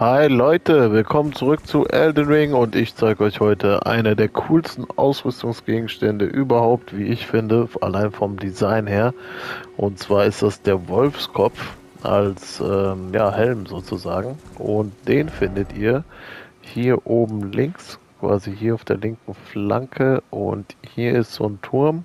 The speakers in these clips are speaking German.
Hi Leute, willkommen zurück zu Elden Ring und ich zeige euch heute eine der coolsten Ausrüstungsgegenstände überhaupt, wie ich finde, allein vom Design her. Und zwar ist das der Wolfskopf als Helm sozusagen, und den findet ihr hier oben links, quasi hier auf der linken Flanke, und hier ist so ein Turm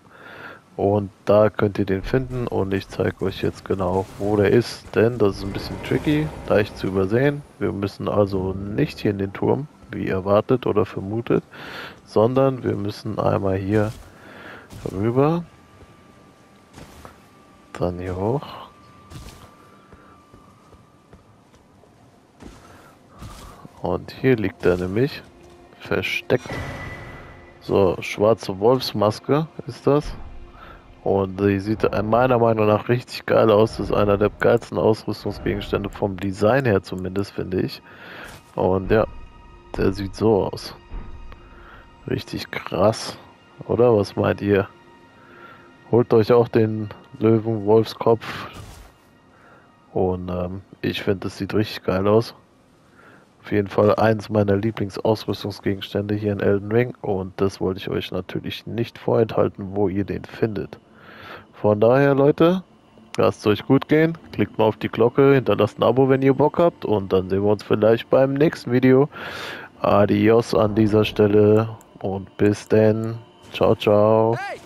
und da könnt ihr den finden und ich zeige euch jetzt genau, wo der ist, denn das ist ein bisschen tricky, leicht zu übersehen. Wir müssen also nicht hier in den Turm, wie erwartet oder vermutet, sondern wir müssen einmal hier rüber, dann hier hoch. Und hier liegt er nämlich versteckt. So, schwarze Wolfsmaske ist das. Und die sieht meiner Meinung nach richtig geil aus. Das ist einer der geilsten Ausrüstungsgegenstände vom Design her zumindest, finde ich. Und ja, der sieht so aus. Richtig krass, oder? Was meint ihr? Holt euch auch den Löwen-Wolfskopf. Und ich finde, das sieht richtig geil aus. Auf jeden Fall eins meiner Lieblingsausrüstungsgegenstände hier in Elden Ring. Und das wollte ich euch natürlich nicht vorenthalten, wo ihr den findet. Von daher, Leute, lasst es euch gut gehen. Klickt mal auf die Glocke, hinterlasst ein Abo, wenn ihr Bock habt. Und dann sehen wir uns vielleicht beim nächsten Video. Adios an dieser Stelle und bis denn. Ciao, ciao. Hey!